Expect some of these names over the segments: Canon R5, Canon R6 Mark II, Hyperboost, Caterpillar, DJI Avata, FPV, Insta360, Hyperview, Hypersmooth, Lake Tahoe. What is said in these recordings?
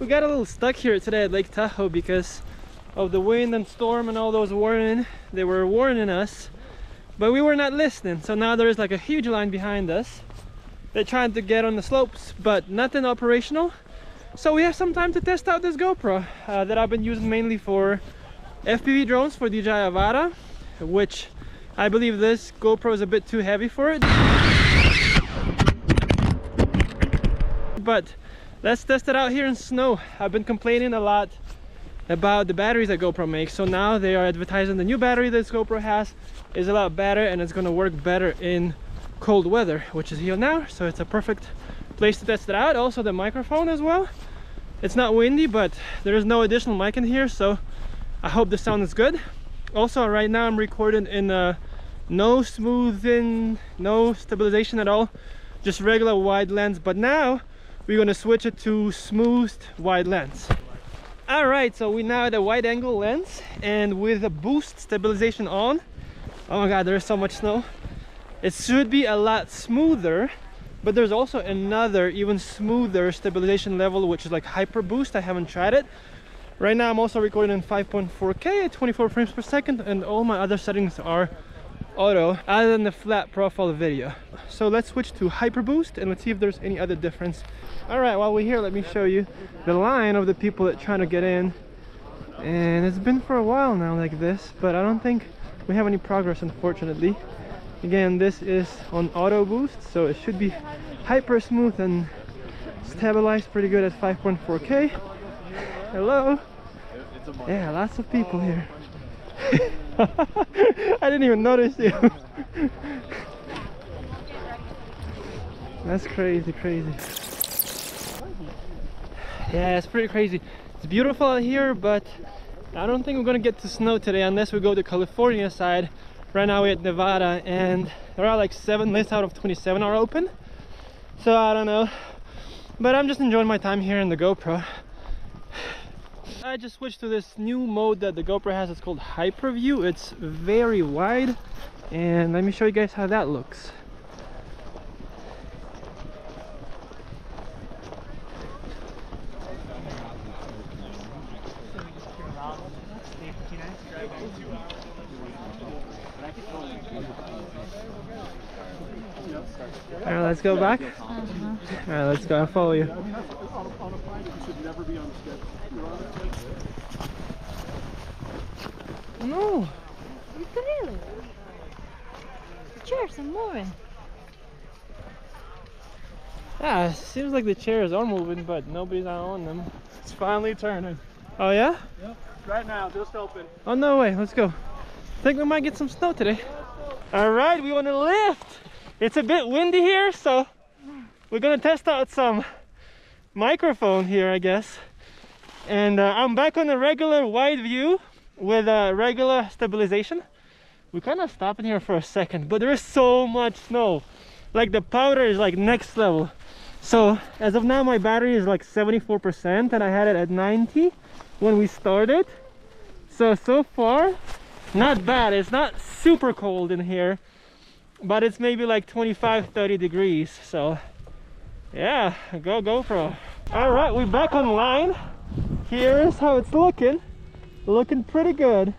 We got a little stuck here today at Lake Tahoe because of the wind and storm and all those warning. They were warning us, but we were not listening. So now there is like a huge line behind us. They're trying to get on the slopes, but nothing operational. So we have some time to test out this GoPro that I've been using mainly for FPV drones for DJI Avata, which I believe this GoPro is a bit too heavy for it. But let's test it out here in snow. I've been complaining a lot about the batteries that GoPro makes. So now they are advertising the new battery this GoPro has is a lot better and it's gonna work better in cold weather, which is here now. So it's a perfect place to test it out. Also the microphone as well. It's not windy, but there is no additional mic in here. So I hope the sound is good. Also right now I'm recording in no smoothing, no stabilization at all. Just regular wide lens, but now we're gonna switch it to smoothed wide lens. All right, so we now had a wide angle lens and with a boost stabilization on. Oh my God, there's so much snow. It should be a lot smoother, but there's also another even smoother stabilization level, which is like Hyperboost. I haven't tried it. Right now I'm also recording in 5.4K at 24 frames per second and all my other settings are auto other than the flat profile video. So let's switch to Hyperboost and let's see if there's any other difference. All right, while we're here, let me show you the line of the people that are trying to get in. And it's been for a while now like this, but I don't think we have any progress, unfortunately. Again, this is on auto boost, so it should be hyper smooth and stabilized pretty good at 5.4K. Hello. Yeah, lots of people here. I didn't even notice you. That's crazy. Yeah, it's pretty crazy. It's beautiful out here, but I don't think we're gonna get to snow today unless we go to California side. Right now we're at Nevada and there are like 7 lists out of 27 are open. So I don't know, but I'm just enjoying my time here in the GoPro. I just switched to this new mode that the GoPro has. It's called Hyperview. It's very wide and let me show you guys how that looks. All right, let's go back. All right, let's go. I'll follow you. No. You can really. The chairs are moving. Yeah, it seems like the chairs are moving, but nobody's on them. It's finally turning. Oh yeah? Yep. Right now, just open. Oh no way. Let's go. I think we might get some snow today. All right, we want to lift. It's a bit windy here, so we're gonna test out some microphone here, I guess. And I'm back on a regular wide view with a regular stabilization. We kind of stopped in here for a second, but there is so much snow. Like the powder is like next level. So as of now, my battery is like 74% and I had it at 90 when we started. So far, not bad. It's not super cold in here, but it's maybe like 25-30 degrees. So yeah, go GoPro. All right, we're back online. Here's how it's looking. Looking pretty good.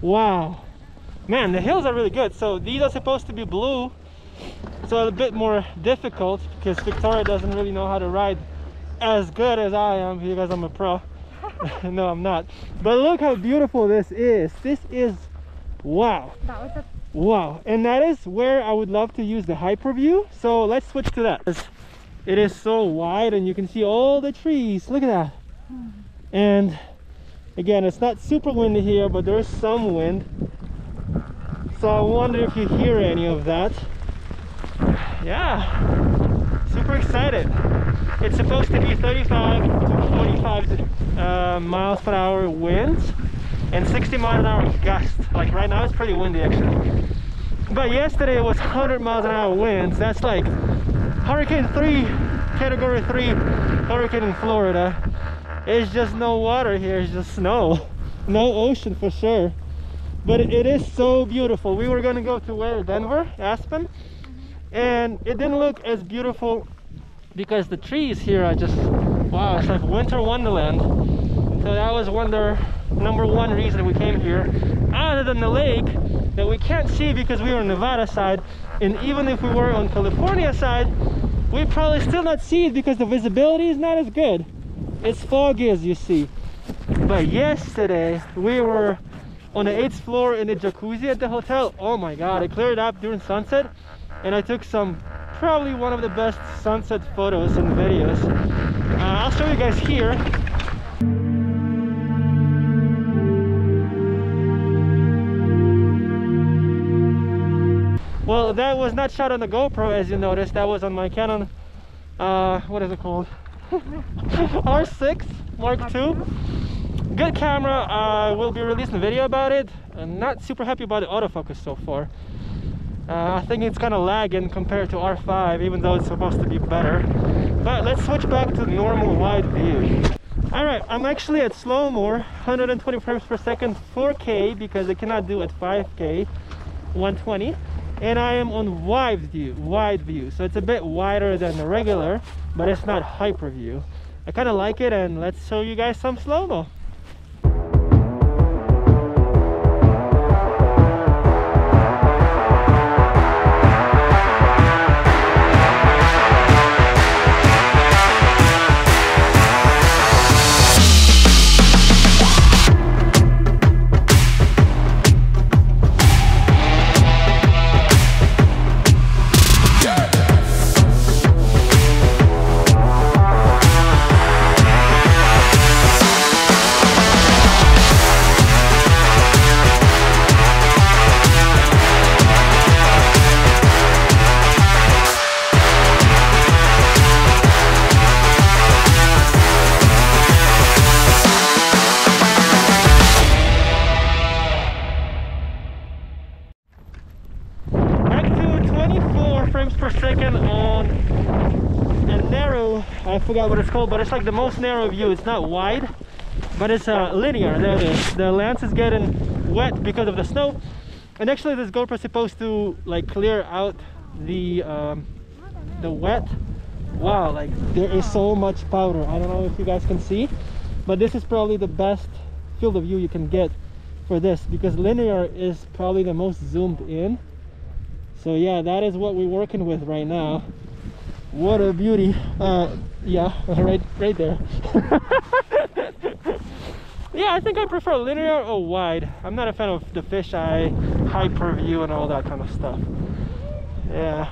Wow, man, the hills are really good. So these are supposed to be blue, so a bit more difficult because Victoria doesn't really know how to ride as good as I am because I'm a pro. No, I'm not. But look how beautiful this is. This is wow. That was a wow, and that is where I would love to use the Hyperview. So let's switch to that. It is so wide and you can see all the trees. Look at that. And again, it's not super windy here, but there is some wind. So I wonder if you hear any of that. Yeah, super excited. It's supposed to be 35 to 45 miles per hour winds and 60 miles an hour gust. Like right now it's pretty windy actually, but yesterday it was 100 miles an hour winds. That's like hurricane 3, category 3 hurricane in Florida. It's just no water here, it's just snow, no ocean for sure, but it is so beautiful. We were gonna go to where Denver, Aspen, and it didn't look as beautiful because the trees here are just, wow, it's like winter wonderland. So that was number one reason we came here, other than the lake that we can't see because we were on Nevada side, and even if we were on California side, we probably still not see it because the visibility is not as good. It's foggy, as you see. But yesterday we were on the 8th floor in the jacuzzi at the hotel. Oh my god, I cleared up during sunset and I took some, probably one of the best sunset photos and videos. I'll show you guys here. Well, that was not shot on the GoPro, as you noticed. That was on my Canon, what is it called? R6 Mark II. Good camera. I will be releasing a video about it. I'm not super happy about the autofocus so far. I think it's kind of lagging compared to R5, even though it's supposed to be better. But let's switch back to normal wide view. Alright, I'm actually at slow mo, 120 frames per second, 4K, because I cannot do at 5K, 120. And I am on wide view, so it's a bit wider than the regular, but it's not hyper view. I kind of like it, and let's show you guys some slow-mo. I forgot what it's called, but it's like the most narrow view. It's not wide, but it's linear. There it is. The lens is getting wet because of the snow, and actually this GoPro is supposed to like clear out the wet. Wow, like there is so much powder. I don't know if you guys can see, but this is probably the best field of view you can get for this, because linear is probably the most zoomed in. So yeah, that is what we're working with right now. What a beauty. Yeah, right there. Yeah, I think I prefer linear or wide. I'm not a fan of the fisheye, hyper view, and all that kind of stuff. Yeah,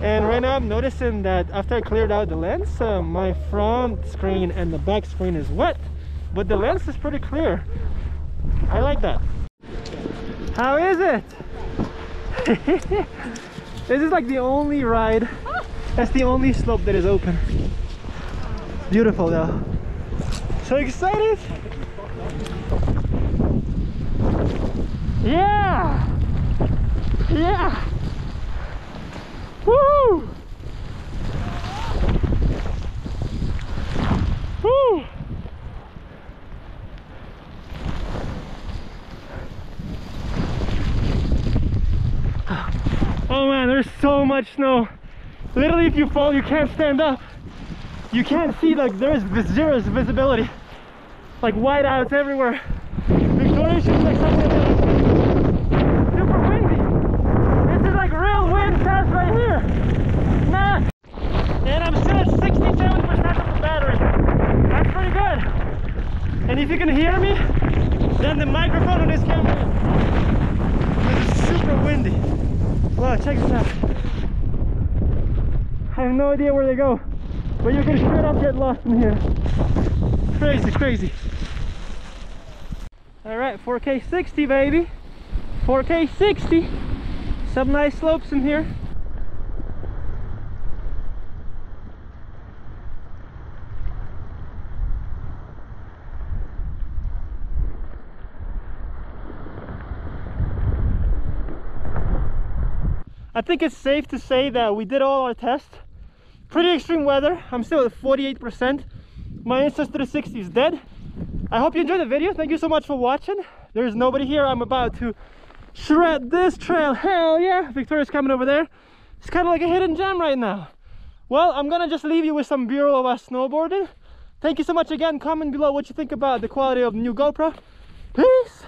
and right now I'm noticing that after I cleared out the lens, my front screen and the back screen is wet, but the lens is pretty clear. I like that. How is it? This is like the only ride. That's the only slope that is open. Beautiful though. So excited! Yeah! Yeah! Woo! Woo! Oh man, there's so much snow. Literally, if you fall, you can't stand up. You can't see, like, there is zero visibility. Like, whiteouts everywhere. Victoria should like something else. Super windy. This is like real wind fast right here. Nah. And I'm still at 67% of the battery. That's pretty good. And if you can hear me, then the microphone on this camera is super windy. Wow, check this out. I have no idea where they go, but you can straight up get lost in here. Crazy, crazy. Alright, 4K 60 baby. 4K 60. Some nice slopes in here. I think it's safe to say that we did all our tests. Pretty extreme weather. I'm still at 48%. My Insta360 is dead. I hope you enjoyed the video. Thank you so much for watching. There's nobody here. I'm about to shred this trail. Hell yeah! Victoria's coming over there. It's kind of like a hidden gem right now. Well, I'm gonna just leave you with some B-roll of us snowboarding. Thank you so much again. Comment below what you think about the quality of the new GoPro. Peace!